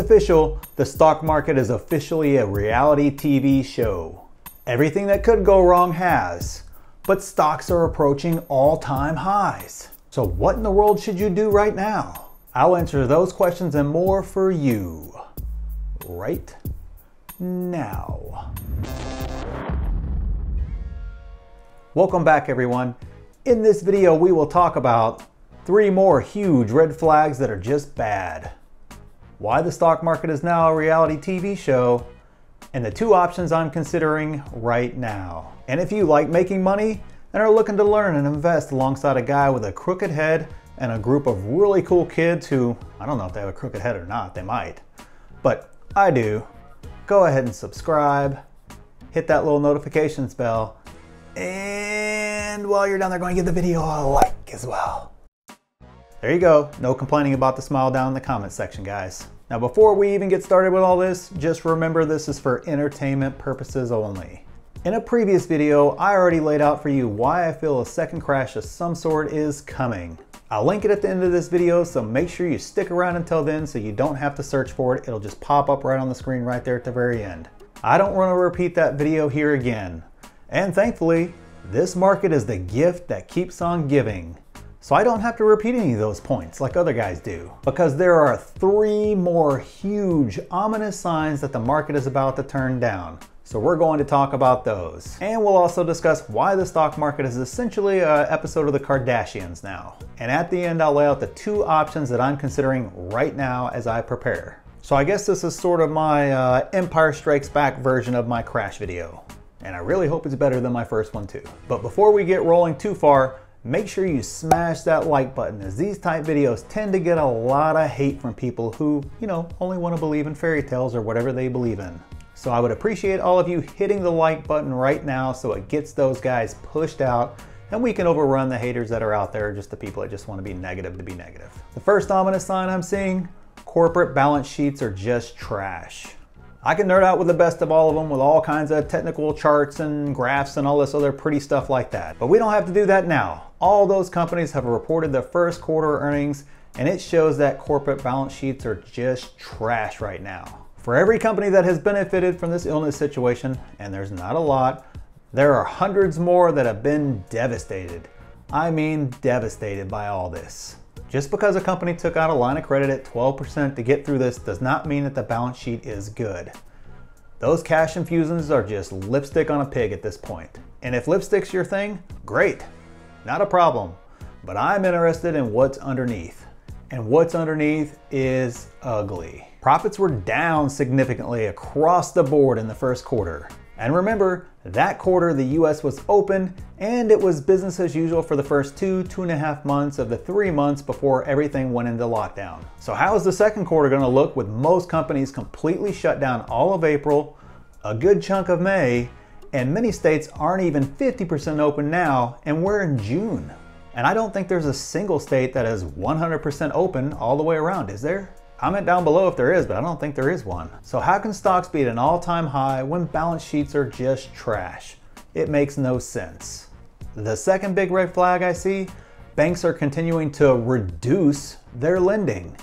It's official, the stock market is officially a reality TV show. Everything that could go wrong has, but stocks are approaching all-time highs. So what in the world should you do right now? I'll answer those questions and more for you right now. Welcome back, everyone. In this video, we will talk about 3 more huge red flags that are just bad, why the stock market is now a reality TV show, and the 2 options I'm considering right now. And if you like making money and are looking to learn and invest alongside a guy with a crooked head and a group of really cool kids who, I don't know if they have a crooked head or not, they might, but I do, go ahead and subscribe, hit that little notifications bell, and while you're down there, go and give the video a like as well. There you go. No complaining about the smile down in the comment section, guys. Now, before we even get started with all this, just remember this is for entertainment purposes only. In a previous video, I already laid out for you why I feel a second crash of some sort is coming. I'll link it at the end of this video, so make sure you stick around until then so you don't have to search for it. It'll just pop up right on the screen right there at the very end. I don't want to repeat that video here again. And thankfully, this market is the gift that keeps on giving. So I don't have to repeat any of those points like other guys do, because there are 3 more huge ominous signs that the market is about to turn down. So we're going to talk about those. And we'll also discuss why the stock market is essentially an episode of the Kardashians now. And at the end, I'll lay out the 2 options that I'm considering right now as I prepare. So I guess this is sort of my Empire Strikes Back version of my crash video. And I really hope it's better than my first one too. But before we get rolling too far, make sure you smash that like button, as these type videos tend to get a lot of hate from people who, you know, only want to believe in fairy tales or whatever they believe in. So I would appreciate all of you hitting the like button right now so it gets those guys pushed out and we can overrun the haters that are out there, just the people that just want to be negative. The first ominous sign I'm seeing, corporate balance sheets are just trash. I can nerd out with the best of all of them with all kinds of technical charts and graphs and all this other pretty stuff like that. But we don't have to do that now. All those companies have reported their first quarter earnings, and it shows that corporate balance sheets are just trash right now. For every company that has benefited from this illness situation, and there's not a lot, there are hundreds more that have been devastated. I mean devastated by all this. Just because a company took out a line of credit at 12% to get through this does not mean that the balance sheet is good. Those cash infusions are just lipstick on a pig at this point. And if lipstick's your thing, great, not a problem. But I'm interested in what's underneath. And what's underneath is ugly. Profits were down significantly across the board in the first quarter. And remember, that quarter the US was open and it was business as usual for the first 2.5 months of the 3 months before everything went into lockdown. So how is the second quarter going to look with most companies completely shut down all of April, a good chunk of May, and many states aren't even 50% open now, and we're in June? And I don't think there's a single state that is 100% open all the way around, is there? Comment down below if there is, but I don't think there is one. So how can stocks be at an all-time high when balance sheets are just trash? It makes no sense. The second big red flag I see, banks are continuing to reduce their lending.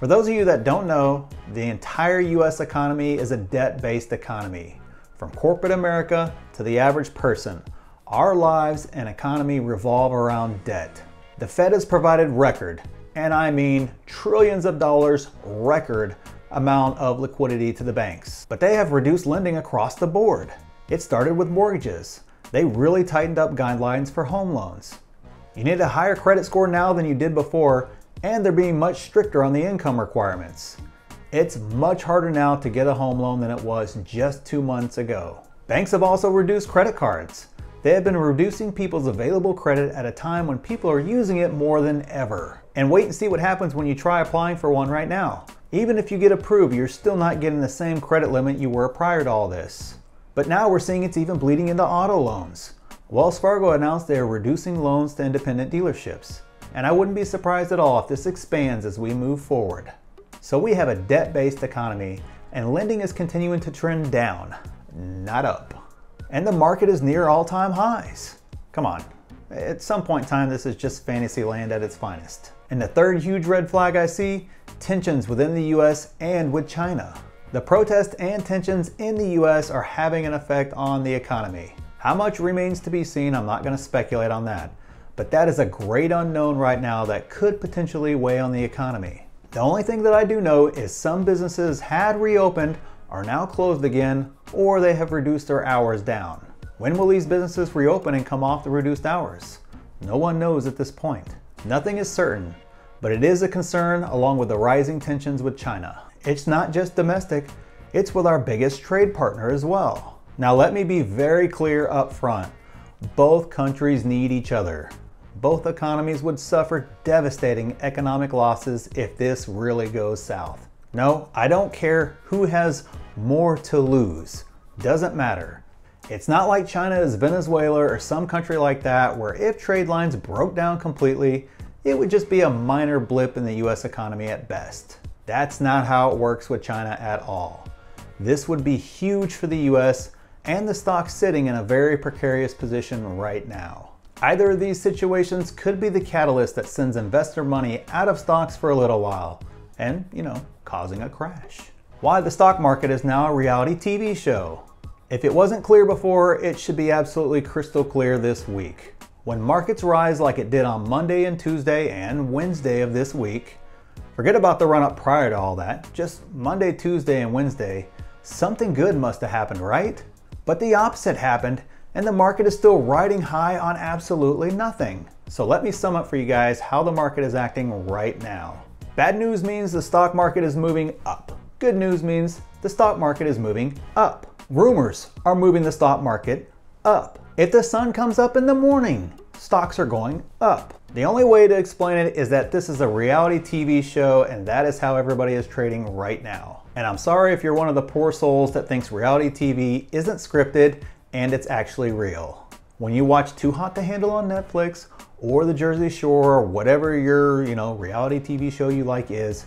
For those of you that don't know, the entire US economy is a debt-based economy. From corporate America to the average person, our lives and economy revolve around debt. The Fed has provided record, and I mean trillions of dollars, record amount of liquidity to the banks. But they have reduced lending across the board. It started with mortgages. They really tightened up guidelines for home loans. You need a higher credit score now than you did before, and they're being much stricter on the income requirements. It's much harder now to get a home loan than it was just 2 months ago. Banks have also reduced credit cards. They have been reducing people's available credit at a time when people are using it more than ever. And wait and see what happens when you try applying for one right now. Even if you get approved, you're still not getting the same credit limit you were prior to all this. But now we're seeing it's even bleeding into auto loans. Wells Fargo announced they are reducing loans to independent dealerships. And I wouldn't be surprised at all if this expands as we move forward. So we have a debt-based economy, and lending is continuing to trend down, not up. And the market is near all-time highs. Come on, at some point in time, this is just fantasy land at its finest. And the third huge red flag I see, tensions within the US and with China. The protests and tensions in the US are having an effect on the economy. How much remains to be seen, I'm not going to speculate on that. But that is a great unknown right now that could potentially weigh on the economy. The only thing that I do know is some businesses had reopened, are now closed again, or they have reduced their hours down. When will these businesses reopen and come off the reduced hours? No one knows at this point. Nothing is certain, but it is a concern along with the rising tensions with China. It's not just domestic, it's with our biggest trade partner as well. Now let me be very clear up front. Both countries need each other. Both economies would suffer devastating economic losses if this really goes south. No, I don't care who has more to lose. Doesn't matter. It's not like China is Venezuela or some country like that where if trade lines broke down completely, it would just be a minor blip in the US economy at best. That's not how it works with China at all. This would be huge for the US and the stock sitting in a very precarious position right now. Either of these situations could be the catalyst that sends investor money out of stocks for a little while and, you know, causing a crash. Why the stock market is now a reality TV show. If it wasn't clear before, it should be absolutely crystal clear this week. When markets rise like it did on Monday and Tuesday and Wednesday of this week, forget about the run-up prior to all that, just Monday, Tuesday, and Wednesday, something good must have happened, right? But the opposite happened, and the market is still riding high on absolutely nothing. So let me sum up for you guys how the market is acting right now. Bad news means the stock market is moving up. Good news means the stock market is moving up. Rumors are moving the stock market up. If the sun comes up in the morning, stocks are going up. The only way to explain it is that this is a reality TV show and that is how everybody is trading right now. And I'm sorry if you're one of the poor souls that thinks reality TV isn't scripted and it's actually real. When you watch Too Hot to Handle on Netflix or The Jersey Shore or whatever your, reality TV show you like is,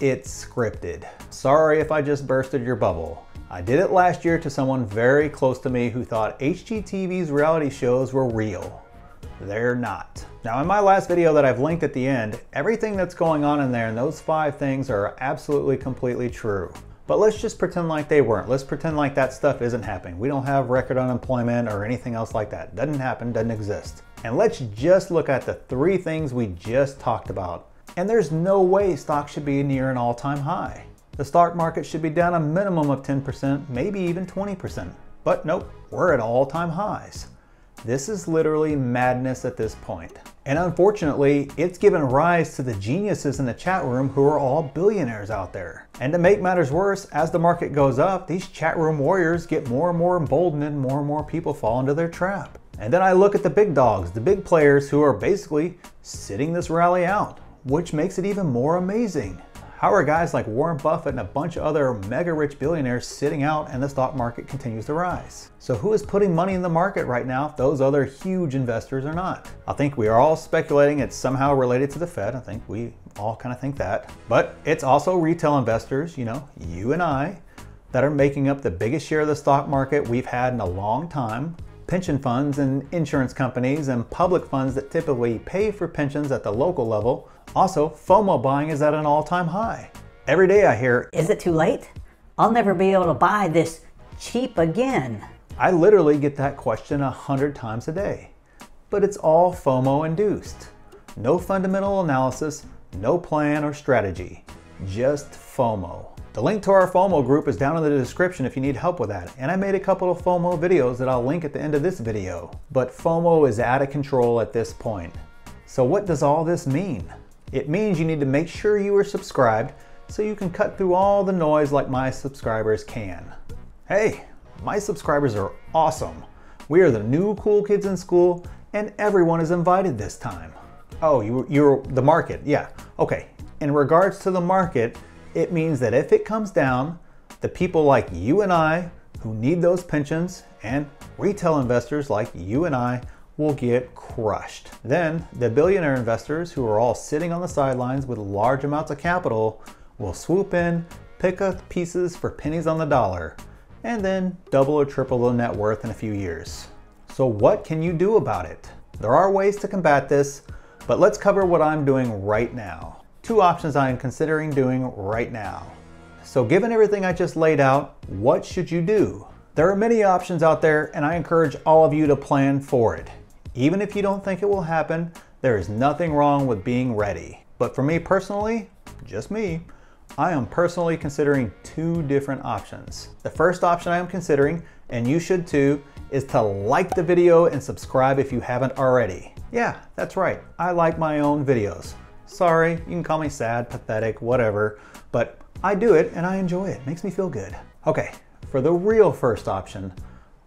it's scripted. Sorry if I just bursted your bubble. I did it last year to someone very close to me who thought HGTV's reality shows were real. They're not. Now in my last video that I've linked at the end, everything that's going on in there and those 5 things are absolutely completely true. But let's just pretend like they weren't. Let's pretend like that stuff isn't happening. We don't have record unemployment or anything else like that. Doesn't happen, doesn't exist. And let's just look at the 3 things we just talked about. And there's no way stocks should be near an all-time high. The stock market should be down a minimum of 10%, maybe even 20%. But nope, we're at all-time highs. This is literally madness at this point. And unfortunately, it's given rise to the geniuses in the chat room who are all billionaires out there. And to make matters worse, as the market goes up, these chat room warriors get more and more emboldened and more people fall into their trap. And then I look at the big dogs, the big players who are basically sitting this rally out, which makes it even more amazing. How are guys like Warren Buffett and a bunch of other mega rich billionaires sitting out and the stock market continues to rise? So who is putting money in the market right now if those other huge investors are not? I think we are all speculating it's somehow related to the Fed. I think we all kind of think that. But it's also retail investors, you and I, that are making up the biggest share of the stock market we've had in a long time. Pension funds and insurance companies and public funds that typically pay for pensions at the local level. Also, FOMO buying is at an all-time high. Every day I hear, is it too late? I'll never be able to buy this cheap again. I literally get that question 100 times a day. But it's all FOMO induced. No fundamental analysis, no plan or strategy, just FOMO. The link to our FOMO group is down in the description if you need help with that. And I made a couple of FOMO videos that I'll link at the end of this video. But FOMO is out of control at this point. So what does all this mean? It means you need to make sure you are subscribed so you can cut through all the noise like my subscribers can. Hey, my subscribers are awesome. We are the new cool kids in school and everyone is invited this time. Oh, you're the market, yeah. Okay, in regards to the market, it means that if it comes down, the people like you and I who need those pensions and retail investors like you and I will get crushed. Then the billionaire investors who are all sitting on the sidelines with large amounts of capital will swoop in, pick up pieces for pennies on the dollar, and then double or triple the net worth in a few years. So what can you do about it? There are ways to combat this, But let's cover what I'm doing right now. Two options I am considering doing right now. So given everything I just laid out, what should you do? There are many options out there, and I encourage all of you to plan for it. Even if you don't think it will happen, there is nothing wrong with being ready. But for me personally, just me, I am personally considering two different options. The first option I am considering, and you should too, is to like the video and subscribe if you haven't already. Yeah, that's right, I like my own videos. Sorry, you can call me sad, pathetic, whatever, but I do it and I enjoy it. It makes me feel good. Okay, for the real first option,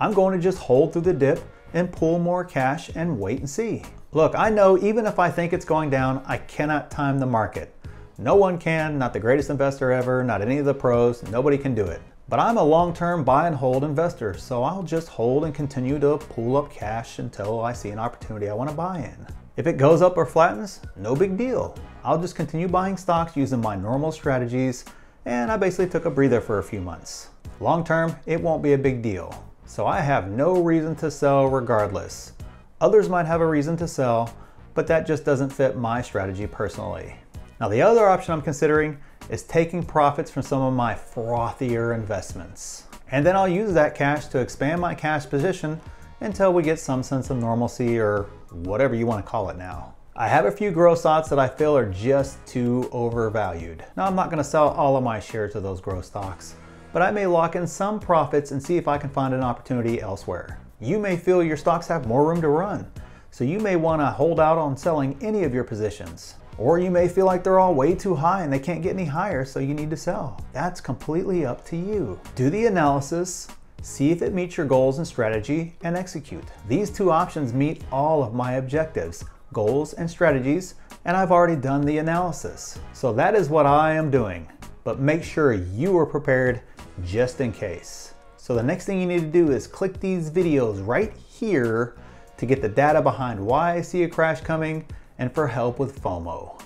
I'm going to just hold through the dip and pull more cash and wait and see. Look, I know even if I think it's going down, I cannot time the market. No one can, not the greatest investor ever, not any of the pros, nobody can do it. But I'm a long-term buy and hold investor, so I'll just hold and continue to pull up cash until I see an opportunity I want to buy in. If it goes up or flattens, no big deal. I'll just continue buying stocks using my normal strategies, and I basically took a breather for a few months. Long-term, it won't be a big deal. So I have no reason to sell regardless. Others might have a reason to sell, but that just doesn't fit my strategy personally. Now the other option I'm considering is taking profits from some of my frothier investments. And then I'll use that cash to expand my cash position until we get some sense of normalcy or whatever you want to call it now. I have a few growth stocks that I feel are just too overvalued. Now I'm not going to sell all of my shares of those growth stocks, but I may lock in some profits and see if I can find an opportunity elsewhere. You may feel your stocks have more room to run, so you may want to hold out on selling any of your positions. Or you may feel like they're all way too high and they can't get any higher, so you need to sell. That's completely up to you. Do the analysis, see if it meets your goals and strategy, and execute. These two options meet all of my objectives, goals and strategies, and I've already done the analysis. So that is what I am doing, but make sure you are prepared just in case. So the next thing you need to do is click these videos right here to get the data behind why I see a crash coming, and for help with FOMO.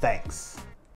Thanks.